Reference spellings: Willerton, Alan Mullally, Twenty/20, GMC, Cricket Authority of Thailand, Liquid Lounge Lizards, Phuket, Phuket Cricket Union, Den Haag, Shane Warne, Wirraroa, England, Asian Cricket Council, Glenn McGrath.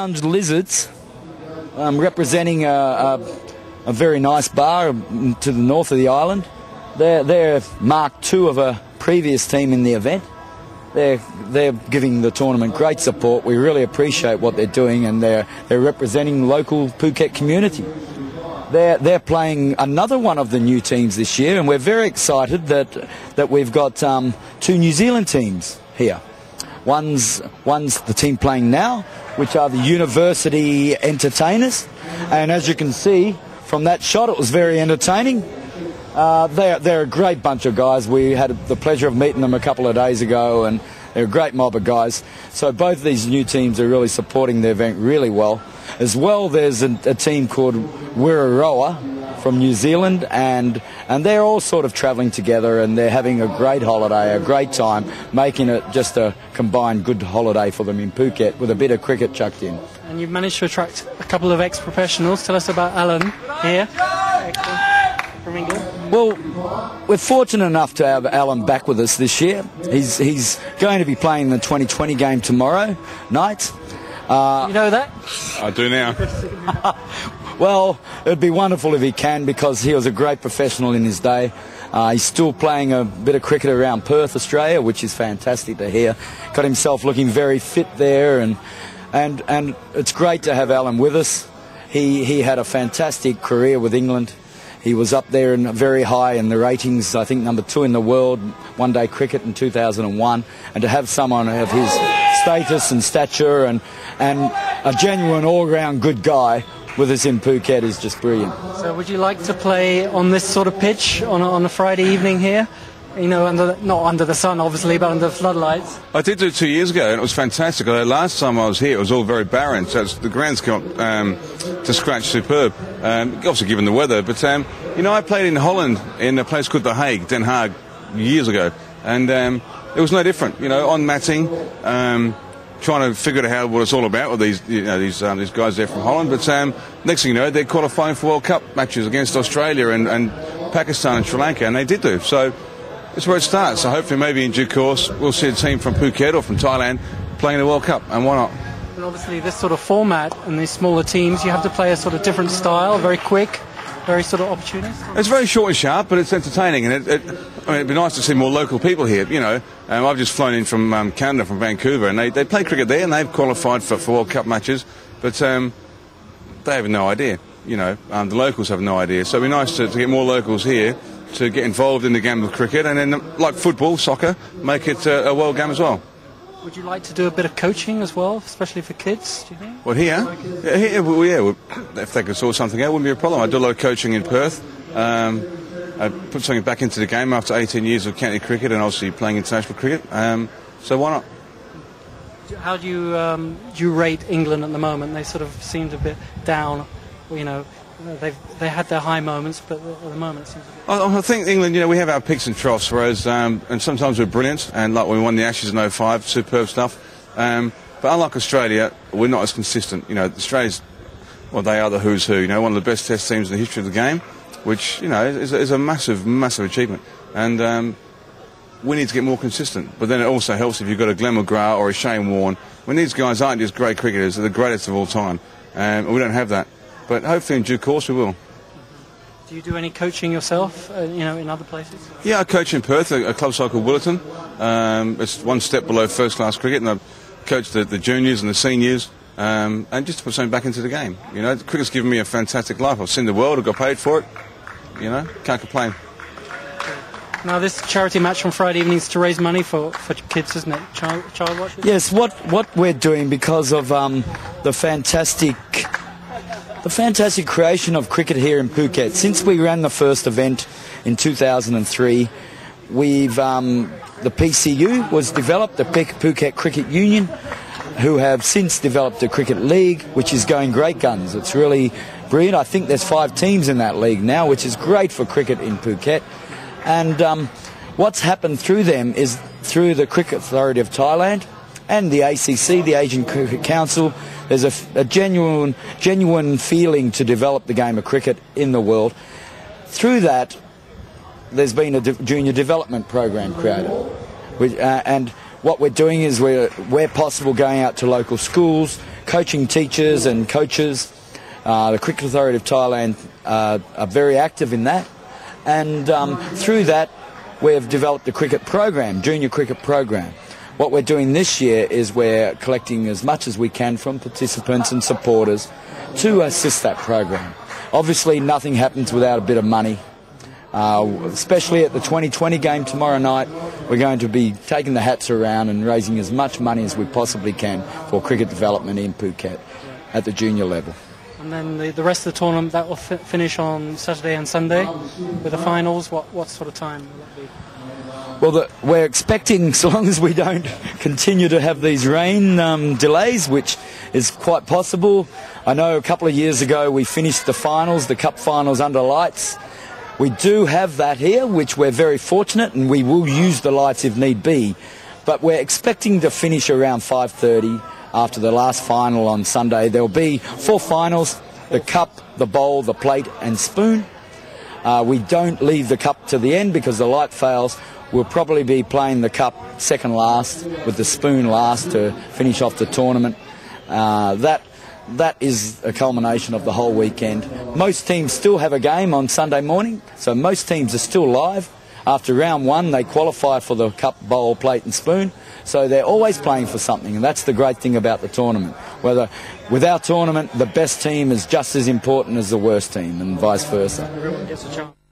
Lounge Lizards, representing a very nice bar to the north of the island. They're Mark II of a previous team in the event. They're giving the tournament great support. We really appreciate what they're doing, and they're representing local Phuket community. They're playing another one of the new teams this year, and we're very excited that we've got two New Zealand teams here. One's the team playing now, which are the University Entertainers, and as you can see from that shot, it was very entertaining. They're a great bunch of guys. We had the pleasure of meeting them a couple of days ago, and they're a great mob of guys. So both these new teams are really supporting the event really well. As well, there's a team called Wirraroa from New Zealand, and they're all sort of travelling together, and they're having a great holiday, a great time, making it just a combined good holiday for them in Phuket with a bit of cricket chucked in. And you've managed to attract a couple of ex-professionals. Tell us about Alan here from England. Well, we're fortunate enough to have Alan back with us this year. He's going to be playing the Twenty/20 game tomorrow night. You know that? I do now. Well, it'd be wonderful if he can, because he was a great professional in his day. He's still playing a bit of cricket around Perth, Australia, which is fantastic to hear. Got himself looking very fit there, and it's great to have Alan with us. He had a fantastic career with England. He was up there and very high in the ratings, I think number 2 in the world, one-day cricket in 2001, and to have someone of his status and stature and a genuine all-round good guy with us in Phuket is just brilliant. So would you like to play on this sort of pitch on a Friday evening here? You know, not under the sun obviously, but under the floodlights. I did do 2 years ago, and it was fantastic. Last time I was here, it was all very barren, so the ground's come to scratch superb. Obviously, given the weather, but you know, I played in Holland in a place called The Hague, Den Haag, years ago, and it was no different. You know, on matting, trying to figure out what it's all about with these guys there from Holland. But next thing you know, they're qualifying for World Cup matches against Australia and Pakistan and Sri Lanka, and they did do so. That's where it starts, so hopefully maybe in due course we'll see a team from Phuket or from Thailand playing the World Cup, and why not? And obviously this sort of format and these smaller teams, you have to play a sort of different style, very quick, very sort of opportunist. It's very short and sharp, but it's entertaining, and I mean, it'd be nice to see more local people here, you know. I've just flown in from Canada, from Vancouver, and they play cricket there, and they've qualified for World Cup matches, but they have no idea, you know. The locals have no idea, so it'd be nice to get more locals here to get involved in the game of cricket, and then, like football, soccer, make it a world game as well. Would you like to do a bit of coaching as well, especially for kids, do you think? Well, here? Well, if they could sort something out, it wouldn't be a problem. I do a lot of coaching in Perth. I put something back into the game after 18 years of county cricket and obviously playing international cricket, so why not? How do you rate England at the moment? They sort of seemed a bit down, you know. They had their high moments, but at the moment it seems a bit. I think England, you know, we have our peaks and troughs, whereas, and sometimes we're brilliant, and like we won the Ashes in 05, superb stuff. But unlike Australia, we're not as consistent. You know, Australia's, well, they are the who's who, you know, one of the best test teams in the history of the game, which, you know, is a massive, massive achievement. And we need to get more consistent. But then it also helps if you've got a Glenn McGrath or a Shane Warne. When these guys aren't just great cricketers, they're the greatest of all time. And we don't have that. But hopefully in due course we will. Do you do any coaching yourself, you know, in other places? Yeah, I coach in Perth, a club side called Willerton. It's one step below first-class cricket, and I coach the juniors and the seniors, and just to put something back into the game. You know, cricket's given me a fantastic life. I've seen the world, I've got paid for it, you know, can't complain. Now, this charity match on Friday evening is to raise money for kids, isn't it? Child watchers? Yes, what we're doing because of the fantastic creation of cricket here in Phuket. Since we ran the first event in 2003, we've the PCU was developed, the Phuket Cricket Union, who have since developed a cricket league, which is going great guns. It's really brilliant. I think there's 5 teams in that league now, which is great for cricket in Phuket. And what's happened through them is through the Cricket Authority of Thailand and the ACC, the Asian Cricket Council, there's a genuine feeling to develop the game of cricket in the world. Through that, there's been a junior development program created, and what we're doing is we're, where possible, going out to local schools, coaching teachers and coaches. The Cricket Authority of Thailand are very active in that. And through that, we have developed the cricket program, junior cricket program. What we're doing this year is we're collecting as much as we can from participants and supporters to assist that program. Obviously, nothing happens without a bit of money, especially at the 20/20 game tomorrow night. We're going to be taking the hats around and raising as much money as we possibly can for cricket development in Phuket at the junior level. And then the rest of the tournament, that will finish on Saturday and Sunday with the finals. What sort of time will that be? Well, we're expecting, so long as we don't continue to have these rain delays, which is quite possible. I know a couple of years ago we finished the finals, the cup finals, under lights. We do have that here, which we're very fortunate, and we will use the lights if need be. But we're expecting to finish around 5:30 after the last final on Sunday. There'll be four finals: the cup, the bowl, the plate and spoon. We don't leave the cup to the end because the light fails. We'll probably be playing the cup second last with the spoon last to finish off the tournament. That is a culmination of the whole weekend. Most teams still have a game on Sunday morning, so most teams are still live. After round one, they qualify for the cup, bowl, plate and spoon, so they're always playing for something, and that's the great thing about the tournament. With our tournament, the best team is just as important as the worst team, and vice versa. Everyone gets a chance.